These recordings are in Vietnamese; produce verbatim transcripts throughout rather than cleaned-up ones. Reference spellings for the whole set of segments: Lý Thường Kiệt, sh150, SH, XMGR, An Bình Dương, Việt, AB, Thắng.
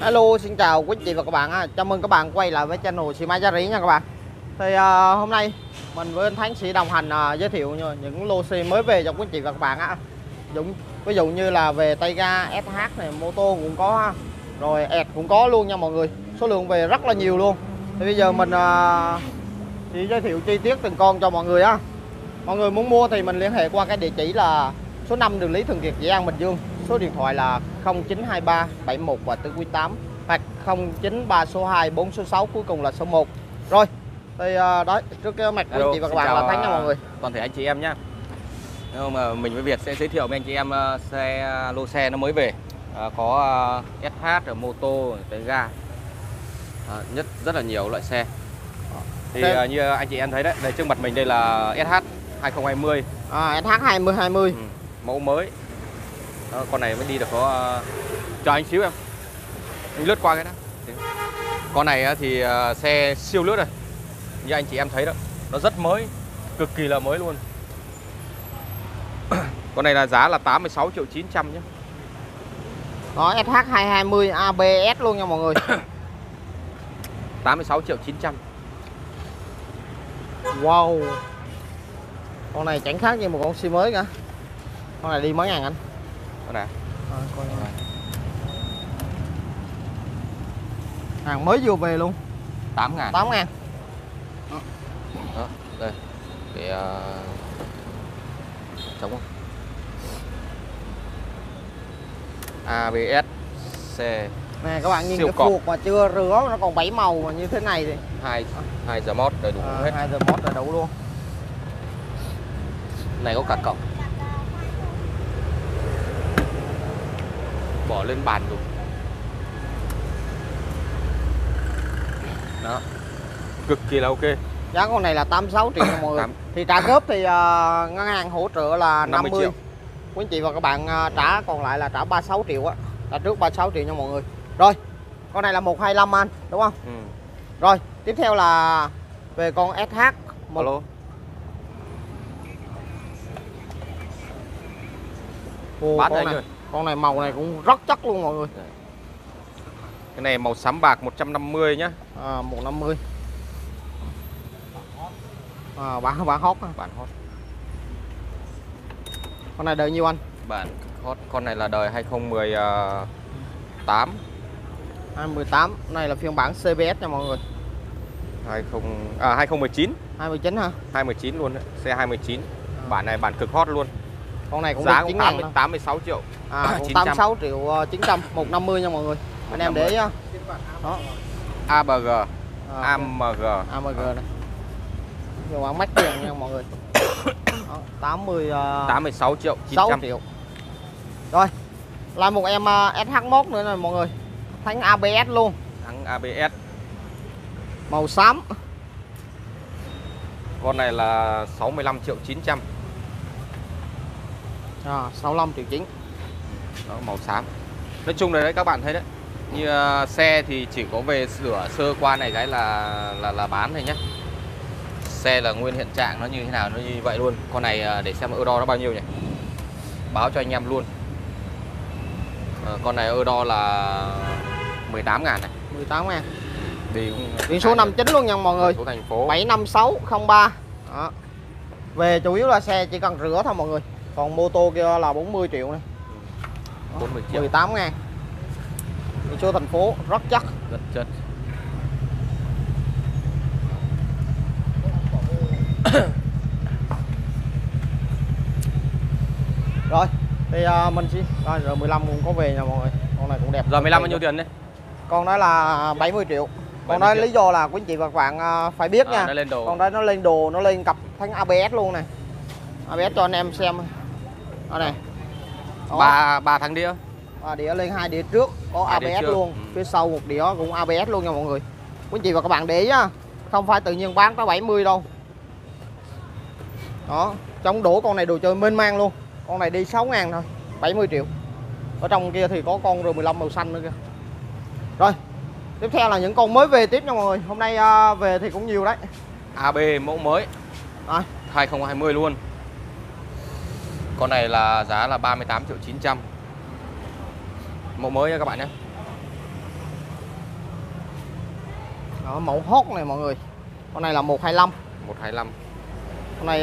Hello, xin chào quý anh chị và các bạn ha. Chào mừng các bạn quay lại với channel Xì Má Giá Rỉ nha các bạn. Thì à, hôm nay mình với anh Thắng sẽ đồng hành à, giới thiệu những lô xe mới về cho quý anh chị và các bạn á. Ví dụ như là về tay ga ét hát này, mô tô cũng có ha. Rồi ẹt cũng có luôn nha mọi người. Số lượng về rất là nhiều luôn. Thì bây giờ mình à, sẽ giới thiệu chi tiết từng con cho mọi người á. Mọi người muốn mua thì mình liên hệ qua cái địa chỉ là số năm đường Lý Thường Kiệt, Dãy An Bình Dương. Số điện thoại là không chín hai ba bảy một bốn tám hoặc không chín ba số hai bốn số sáu cuối cùng là số một. Rồi thì đó, trước cái mặt của anh chị và các bạn là Thắng nha mọi người, toàn thể anh chị em nhé. Nếu mà mình với Việt sẽ giới thiệu với anh chị em xe lô xe nó mới về, à, có ét hát, mô tô, cái ga, à, nhất rất là nhiều loại xe. Thì thế... như anh chị em thấy đấy, đây trước mặt mình đây là ét hát hai không hai không, à, ét hát hai không hai không, ừ, mẫu mới. Đó, con này mới đi được có uh, chờ anh xíu em, anh lướt qua cái đó. Con này uh, thì uh, xe siêu lướt rồi, như anh chị em thấy đó, nó rất mới, cực kỳ là mới luôn. Con này là giá là tám mươi sáu triệu chín trăm nhé. Đó, ét hát hai hai không a bê ét luôn nha mọi người. tám mươi sáu triệu chín trăm. Wow, con này chẳng khác như một con xe mới cả. Con này đi mấy ngàn anh? Con này. À, con này. Hàng mới vừa về luôn. tám ngàn. tám ngàn. Đó. Đó, đây. Để uh... trống không? a bê ét xe. Nè các bạn nhìn siêu cái cọp. Phuộc mà chưa rửa nó còn bảy màu mà như thế này thì hai giờ mót đầy đủ à, hết. hai giờ mót đầy đủ luôn. Này có cả cọc. Bỏ lên bàn luôn. Đó. Cực kỳ là ok. Giá con này là tám mươi sáu triệu mọi người. Thì trả góp thì uh, ngân hàng hỗ trợ là năm mươi triệu. Quý anh chị và các bạn uh, trả còn lại là trả ba mươi sáu triệu á. Trả trước ba mươi sáu triệu nha mọi người. Rồi. Con này là một hai lăm anh, đúng không? Ừ. Rồi, tiếp theo là về con ét hát một... Alo. Ồ, con này. Rồi. Con này màu này cũng rất chắc luôn mọi người. Cái này màu xám bạc một trăm năm mươi nhá. À, một trăm năm mươi. À, bản bản hot, bản hot. Con này đời nhiêu anh? Bản hot, con này là đời hai không một tám. hai không một tám, này là phiên bản xê bê ét nha mọi người. hai không à hai không một chín. hai không một chín hả? hai không một chín luôn đấy, xe hai không một chín. À. Bản này bản cực hot luôn. Con này cũng giá được tám mươi sáu triệu. À, tám mươi sáu triệu uh, chín trăm, một trăm năm mươi nha mọi người. Anh em để ý nhá. Đó. a bê giê. À, a em giê. a em giê này. Nhiều bán mắc tiền nha mọi người. Đó, tám mươi uh, tám mươi sáu triệu chín trăm. Rồi. Lại một em uh, ét hát một nữa này mọi người. Thắng a bê ét luôn. Thắng a bê ét. Màu xám. Con này là sáu mươi lăm triệu chín trăm. À, sáu mươi lăm triệu chín. Đó, màu xám. Nói chung là đấy các bạn thấy đấy. Như uh, xe thì chỉ có về sửa sơ qua này cái là là là bán thôi nhé. Xe là nguyên hiện trạng nó như thế nào nó như vậy luôn. Con này uh, để xem euro nó bao nhiêu nhỉ. Báo cho anh em luôn. Uh, con này euro là mười tám ngàn này. mười tám ngàn. Thì biển số năm mươi chín luôn nha mọi người. Số thành phố bảy năm sáu không ba. Đó. Về chủ yếu là xe chỉ cần rửa thôi mọi người. Còn mô tô kia là bốn mươi triệu này. bốn mươi triệu. mười tám ngàn. Biển số thành phố rất chắc. Rất chất. Rồi, thì uh, mình xin rồi, rồi mười lăm cũng có về nha mọi người. Con này cũng đẹp. Rồi mười lăm bao nhiêu tiền đấy? Con nói là bảy mươi triệu. Con nói lý do là quý anh chị và các bạn uh, phải biết à, nha. Nó lên đồ. Con đấy nó lên đồ, nó lên cặp Thắng a bê ét luôn này. a bê ét cho anh em xem. Đó này. Đó. Ba ba thằng đĩa. À, đĩa lên hai đĩa trước có a bê ét luôn, ừ. Phía sau một đĩa cũng a bê ét luôn nha mọi người. Quý anh chị và các bạn để ý á, không phải tự nhiên bán tới bảy mươi đâu. Đó, trong đổ con này đồ chơi mênh mang luôn. Con này đi sáu ngàn thôi, bảy mươi triệu. Ở trong kia thì có con rờ mười lăm màu xanh nữa kìa. Rồi, tiếp theo là những con mới về tiếp nha mọi người. Hôm nay à, về thì cũng nhiều đấy. a bê mẫu mới. Rồi, hai không hai không luôn. Con này là giá là ba mươi tám triệu chín trăm. Mẫu mới nha các bạn nhé. Đó, mẫu hot này mọi người. Con này là một hai lăm. một hai lăm. Con này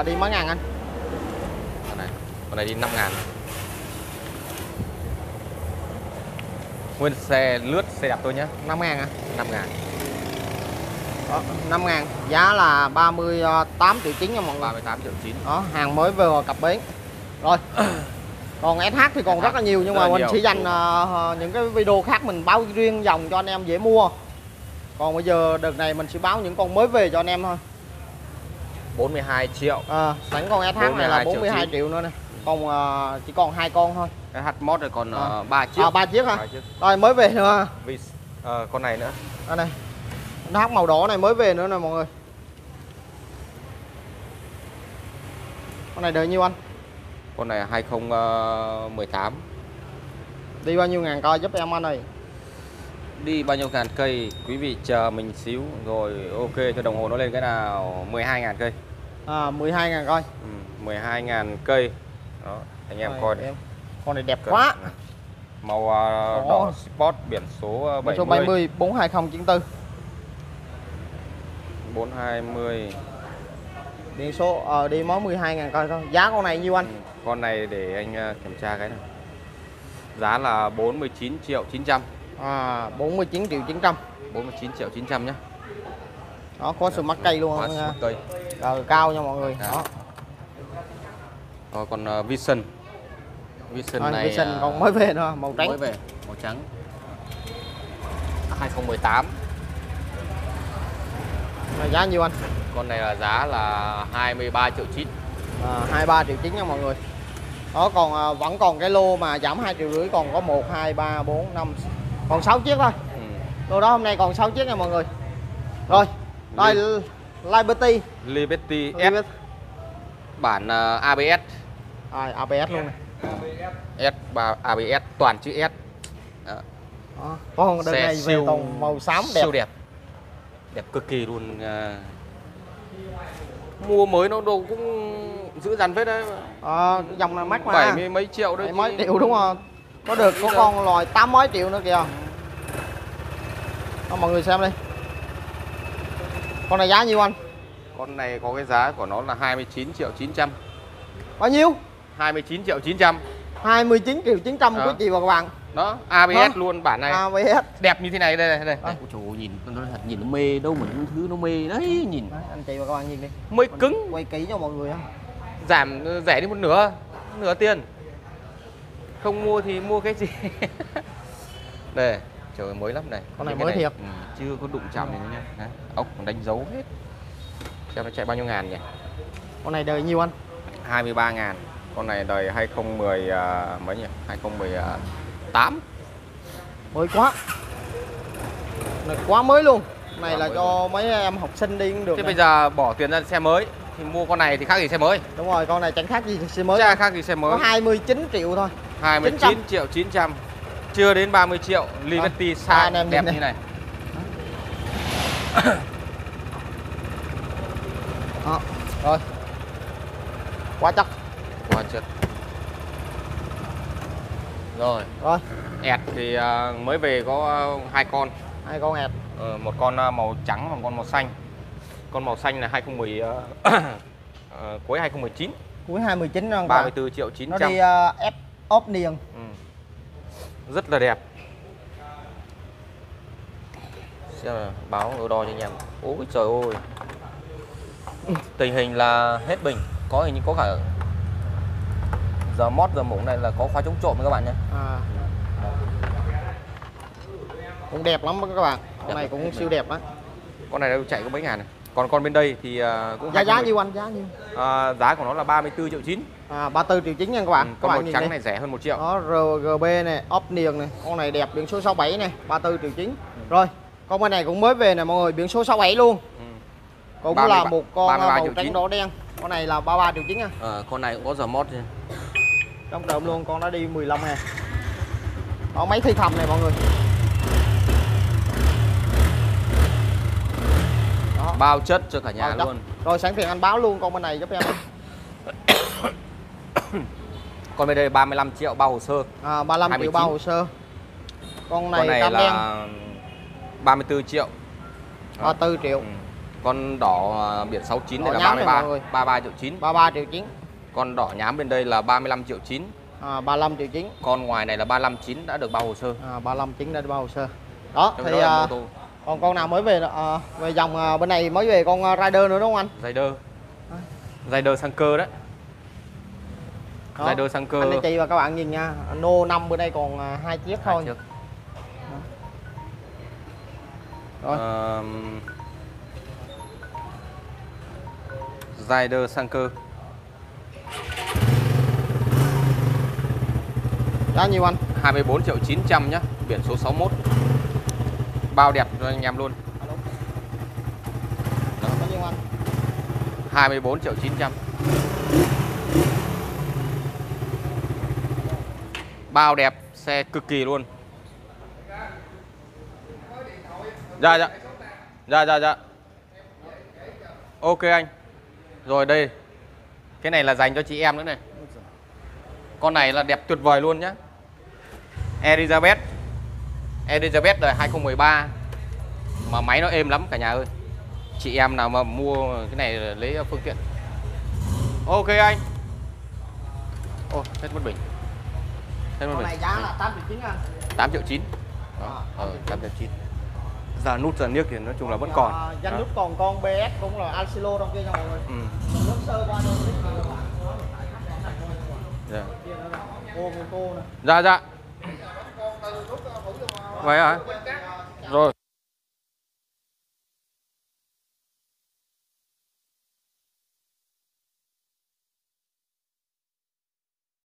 uh, đi mấy ngàn anh? Con này, con này đi năm ngàn. Nguyên xe lướt xe đạp tôi nhé. năm ngàn à? năm ngàn. Đó, năm ngàn. Giá là ba mươi tám triệu chín nha mọi người. ba mươi tám triệu chín. Đó, hàng mới vừa cập bến. Rồi. Còn ét hát thì còn rất là nhiều, nhưng mà mình sẽ dành uh, những cái video khác mình báo riêng dòng cho anh em dễ mua. Còn bây giờ đợt này mình sẽ báo những con mới về cho anh em thôi. bốn mươi hai triệu. À, sẵn con ét hát này là bốn mươi hai triệu nữa nè. Còn uh, chỉ còn hai con thôi. ét hát mod rồi còn uh, ba chiếc. À, ba chiếc hả? Rồi mới về nữa. Vì uh, con này nữa. Con này. ét hát màu đỏ này mới về nữa nè mọi người. Con này đợi nhiêu anh? Con này hai không một tám. Đi bao nhiêu ngàn coi giúp em anh ơi. Đi bao nhiêu ngàn cây, quý vị chờ mình xíu. Rồi ok cho đồng hồ nó lên cái nào. Mười hai ngàn cây. À, mười hai ngàn coi. Ừ, mười hai ngàn cây. Đó, anh em rồi, coi này. Em. Con này đẹp Cần. quá. Màu uh, đỏ Sport, biển số bảy mươi, số bảy mươi bốn hai không chín tư. bốn hai không. Biển số ờ, đi mó mười hai ngàn coi coi. Giá con này nhiêu anh? Ừ, con này để anh kiểm tra cái này. Giá là bốn mươi chín triệu chín trăm. À, bốn mươi chín triệu chín trăm. bốn mươi chín triệu chín trăm nhé. Đó, có sự mắc cây luôn không? Cây. Rồi, cao nha mọi người. Đó. Đó. Rồi, còn uh, Vision. Vision rồi, này Vision còn mới về thôi, màu trắng. Mới về, màu trắng. hai không một tám. Rồi, giá nhiêu anh? Con này là giá là hai mươi ba triệu chín. À, hai mươi ba triệu chín nha mọi người. Đó, còn uh, vẫn còn cái lô mà giảm hai triệu rưỡi, còn có một hai ba bốn năm. Còn sáu chiếc thôi. Ừ. Lô đó hôm nay còn sáu chiếc nha mọi người. Rồi. Đây Li Liberty. Liberty S. Liberty. Bản uh, a bê ét. À, a bê ét luôn này. a bê ét. S a bê ét toàn chữ S. Đó. Đó. Con đợt này về toàn màu xám đẹp. Siêu đẹp. Đẹp cực kỳ luôn. Uh... Mua mới nó đồ cũng giữ dằn phết đấy. À, dòng này mắc mà. bảy mươi mấy triệu đấy. bảy mươi mấy triệu đúng không? Có được có con loài tám mấy triệu nữa kìa. Đó, mọi người xem đi. Con này giá nhiêu anh? Con này có cái giá của nó là hai mươi chín triệu chín trăm. Bao nhiêu? hai mươi chín triệu chín trăm. hai mươi chín triệu chín trăm quý chị và các bạn. Đó, a bê ét đó. Luôn bản này. a bê ét đẹp như thế này đây này, đây. Ôi trời ơi, nhìn nó thật, nhìn nó mê đâu mà những thứ nó mê đấy, nhìn. Đấy, anh chị và các bạn nhìn đi. Mới còn cứng. Quay kỹ cho mọi người á. Giảm rẻ đi một nửa, nửa tiền. Không mua thì mua cái gì. Đây, trời ơi, mới lắm này. Con này mới này, thiệt. Ừ, chưa có đụng chạm gì nha. Ốc còn đánh dấu hết. Xem nó chạy bao nhiêu ngàn nhỉ? Con này đời nhiêu anh? hai mươi ba ngàn. Con này đời hai không một không uh, mấy nhỉ? hai không một tám. Mới quá. Này quá mới luôn. Này quá là cho luôn. Mấy em học sinh đi cũng được. Thế này. Bây giờ bỏ tiền ra xe mới thì mua con này thì khác gì xe mới. Đúng rồi, con này chẳng khác gì xe mới. Chà, khác gì xe mới. Có hai mươi chín triệu thôi. hai mươi chín triệu chín trăm. Chưa đến ba mươi triệu. Liberty size đẹp, đẹp như này. Đó, rồi. Quá chắc. Quá chất. Rồi. Rồi. Ẹt thì mới về có hai con. Hai con ẹt. Ừ, một con màu trắng và một con màu xanh. Con màu xanh là hai không một không uh, cuối hai không một chín. Cuối hai không một chín không? ba mươi tư triệu chín trăm. Nó đi uh, F Option. Ừ. Rất là đẹp. Xem nào, báo đo đo cho anh em. Ôi trời ơi. Tình hình là hết bình, có hình như có cả giờ mót giờ mũ này là có khóa chống trộm các bạn nhé. À. Cũng đẹp lắm các bạn. Con này cũng siêu đẹp á. Con này đâu chạy có mấy ngàn này. Còn con bên đây thì cũng giá giá nhiêu anh, giá nhiêu? À, giá của nó là ba mươi tư triệu chín. À, ba mươi tư triệu chín nha các bạn. Ừ, con các màu bạn trắng này rẻ hơn một triệu. Đó, rờ giê bê này, Option này, con này đẹp, biển số sáu bảy này, ba mươi tư triệu chín. Ừ. Rồi, con bên này cũng mới về này mọi người, biển số sáu bảy luôn. Ừ. Cũng ba mươi ba, là một con màu trắng đỏ đen. Con này là ba mươi ba triệu chín à. À, con này cũng có giờ mod. Trong đợm luôn, con nó đi mười lăm ngàn. Đó, máy thi thầm này mọi người. Bao chất cho cả nhà luôn. Rồi sáng tiền anh báo luôn con bên này giúp em. Con bên đây ba mươi lăm triệu bao hồ sơ. À, ba mươi lăm triệu bao hồ sơ. Con này, con này là đen. ba mươi tư triệu. à, tư triệu. Ừ. Con đỏ biển sáu chín này là ba mươi ba triệu chín. ba mươi ba triệu chín. Con đỏ nhám bên đây là ba mươi lăm triệu chín. À, ba mươi lăm triệu chín. Con ngoài này là ba mươi lăm chín đã được bao hồ sơ. À, ba mươi lăm chín đã được bao hồ sơ. Đó trong thì đó à, còn con nào mới về à, về dòng à, bên này mới về con Rider nữa đúng không anh? Rider. À. Rider sang cơ đó. Đó. Rider sang cơ. Anh chị và các bạn nhìn nha, nô năm bữa nay còn hai chiếc hai thôi. Chiếc. Rồi. À, Rider sang cơ. Giá nhiêu anh? hai mươi bốn triệu chín trăm nhá, biển số sáu mốt. Bao đẹp cho anh em luôn. Đó. Bao nhiêu anh? hai mươi bốn triệu chín trăm. Bao đẹp, xe cực kỳ luôn. Dạ dạ. Dạ dạ dạ. Ok anh. Rồi đây. Cái này là dành cho chị em nữa này. Con này là đẹp tuyệt vời luôn nhá. Elizabeth. Elizabeth đời hai không một ba. Mà máy nó êm lắm cả nhà ơi. Chị em nào mà mua cái này lấy phương tiện. Ok anh. Ô, hết mất bình. Hết mất bình. Con này giá là tám triệu chín anh. tám triệu chín. Đó, ờ tám triệu chín. Giờ nút giờ niếc thì nói chung là vẫn còn. Danh nút còn con bê ét cũng là Alcilo trong kia nha mọi người. Ừ. Nước sơ qua đôi tí. Dạ. Dạ dạ. Vậy hả? Rồi.